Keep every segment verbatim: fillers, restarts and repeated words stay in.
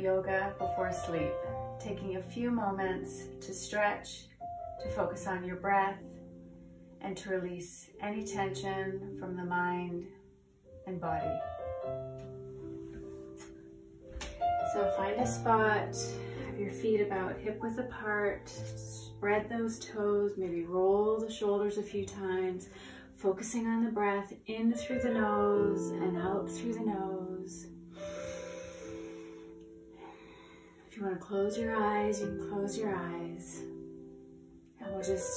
Tablet Yoga before sleep, taking a few moments to stretch, to focus on your breath, and to release any tension from the mind and body. So find a spot, have your feet about hip width apart, spread those toes, maybe roll the shoulders a few times, focusing on the breath in through the nose and out through the nose. If you want to close your eyes, you can close your eyes. And we'll just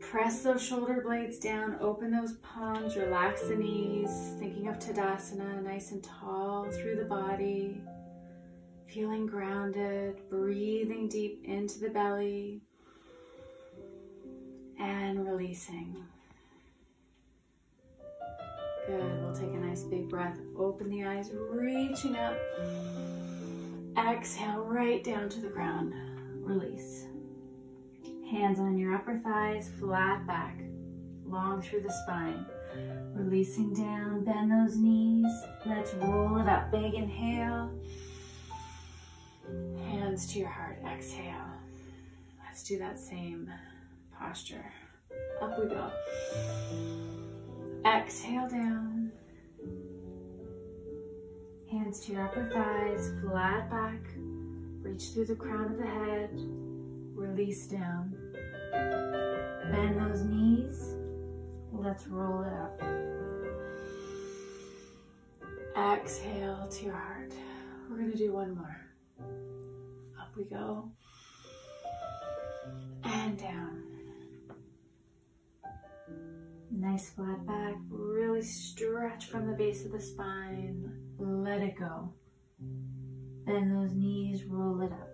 press those shoulder blades down, open those palms, relax the knees, thinking of Tadasana, nice and tall through the body, feeling grounded, breathing deep into the belly, and releasing. Good, we'll take a nice big breath, open the eyes, reaching up, exhale right down to the ground, release. Hands on your upper thighs, flat back, long through the spine. Releasing down, bend those knees. Let's roll it up, big inhale. Hands to your heart, exhale. Let's do that same posture. Up we go. Exhale down. Hands to your upper thighs, flat back. Reach through the crown of the head. Release down. Bend those knees. Let's roll it up. Exhale to your heart. We're going to do one more. Up we go. And down. Nice flat back. Really stretch from the base of the spine. Let it go. Bend those knees. Roll it up.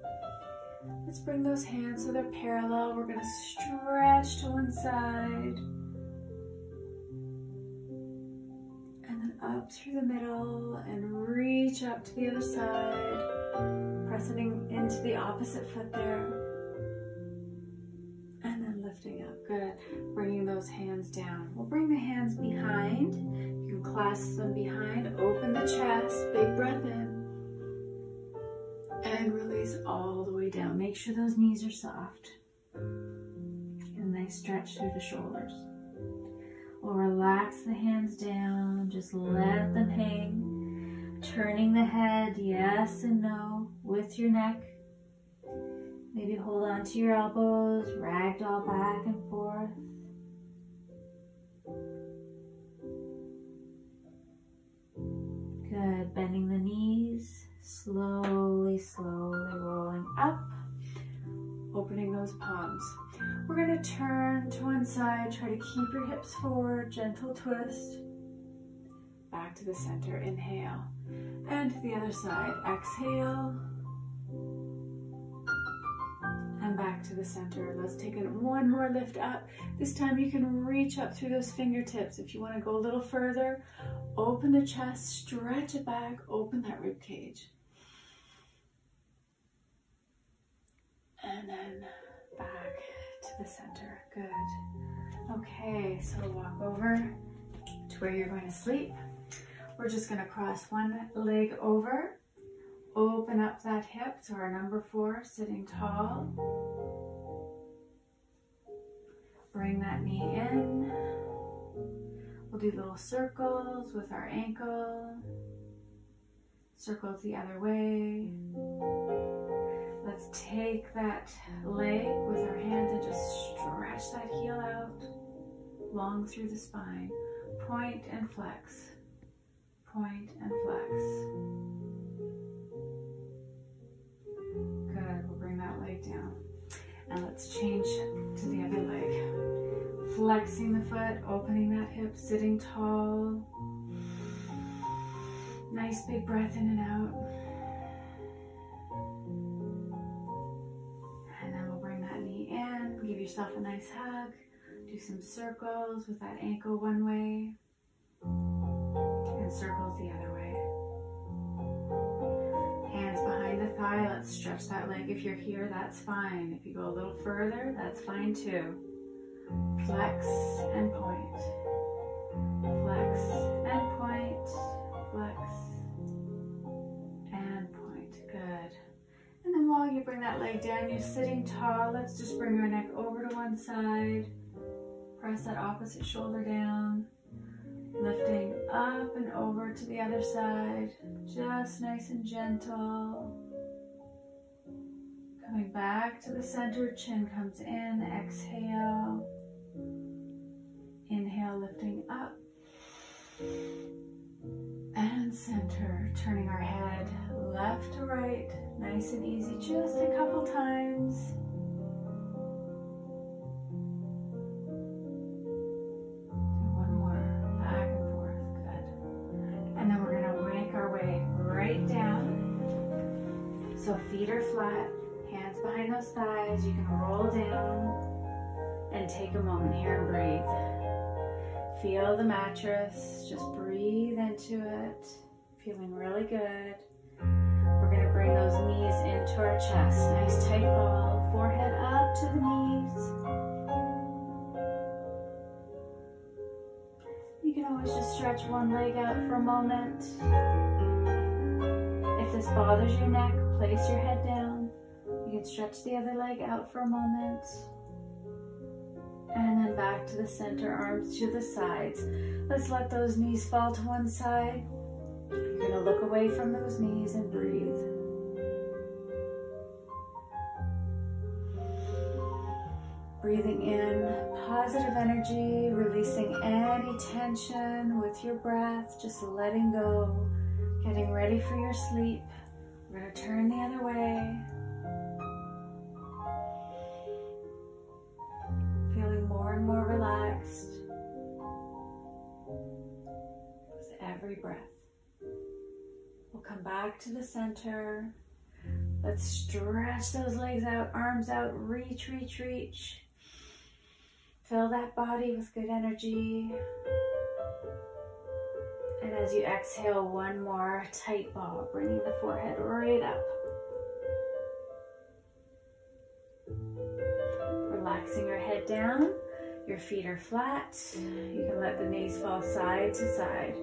Let's bring those hands so they're parallel. We're going to stretch to one side. And then up through the middle and reach up to the other side. Pressing into the opposite foot there. And then lifting up. Good. Bringing those hands down. We'll bring the hands behind. You can clasp them behind. Open the chest. Big breath in. And release all the way down. Make sure those knees are soft. And nice stretch through the shoulders. We'll relax the hands down. Just let them hang. Turning the head, yes and no, with your neck. Maybe hold on to your elbows. Ragdoll back and forth. Good. Bending the knees. Slowly, slowly rolling up, opening those palms. We're going to turn to one side, try to keep your hips forward, gentle twist. Back to the center, inhale. And to the other side, exhale. And back to the center. Let's take it one more lift up. This time you can reach up through those fingertips. If you want to go a little further, open the chest, stretch it back, open that rib cage. And then back to the center. Good. Okay, so walk over to where you're going to sleep. We're just going to cross one leg over. Open up that hip to our number four, sitting tall. Bring that knee in. We'll do little circles with our ankle. Circles the other way. Let's take that leg with our hands and just stretch that heel out. Long through the spine. Point and flex. Point and flex. Down. And let's change to the other leg. Flexing the foot, opening that hip, sitting tall. Nice big breath in and out. And then we'll bring that knee in. Give yourself a nice hug. Do some circles with that ankle one way. And circles the other way. Thigh, let's stretch that leg. If you're here, that's fine. If you go a little further, that's fine too. Flex and point. Flex and point. Flex and point. Good. you bring that leg down, you're sitting tall. Let's just bring our neck over to one side, press that opposite shoulder down, lifting up and over to the other side, just nice and gentle. Coming back to the center, chin comes in, exhale, inhale, lifting up, and center, turning our head left to right, nice and easy, just a couple times. So feet are flat, hands behind those thighs, you can roll down and take a moment here and breathe. Feel the mattress, just breathe into it, feeling really good. We're going to bring those knees into our chest, nice tight ball, forehead up to the knees. You can always just stretch one leg out for a moment. If this bothers your neck, place your head down. You can stretch the other leg out for a moment. And then back to the center, arms to the sides. Let's let those knees fall to one side. You're going to look away from those knees and breathe. Breathing in positive energy, releasing any tension with your breath, just letting go, getting ready for your sleep. We're going to turn the other way. Feeling more and more relaxed with every breath. We'll come back to the center. Let's stretch those legs out, arms out, reach, reach, reach. Fill that body with good energy. And as you exhale, one more tight ball, bringing the forehead right up. Relaxing your head down, your feet are flat. You can let the knees fall side to side.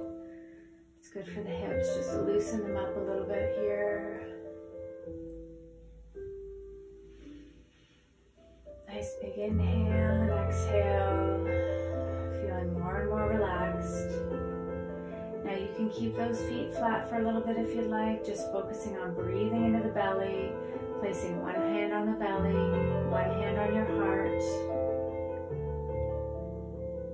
It's good for the hips, just loosen them up a little bit here. Nice big inhale and exhale, feeling more and more relaxed. Now you can keep those feet flat for a little bit if you'd like, just focusing on breathing into the belly, placing one hand on the belly, one hand on your heart,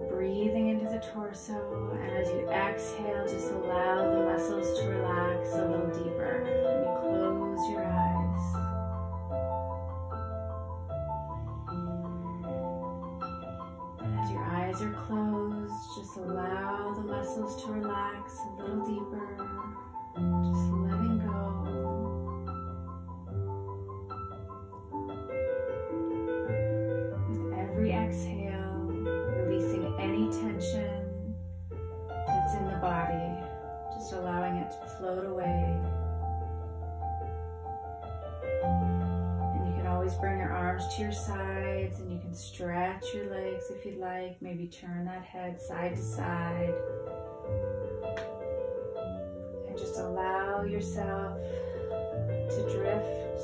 breathing into the torso, and as you exhale, just allow the muscles to relax a little deeper, and you close your eyes. And as your eyes are closed, just allow muscles to relax a little deeper, just letting go. With every exhale, releasing any tension that's in the body, just allowing it to float away. And you can always bring your arms to your sides, and you can stretch your legs if you'd like, maybe turn that head side to side. Allow yourself to drift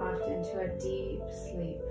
off into a deep sleep.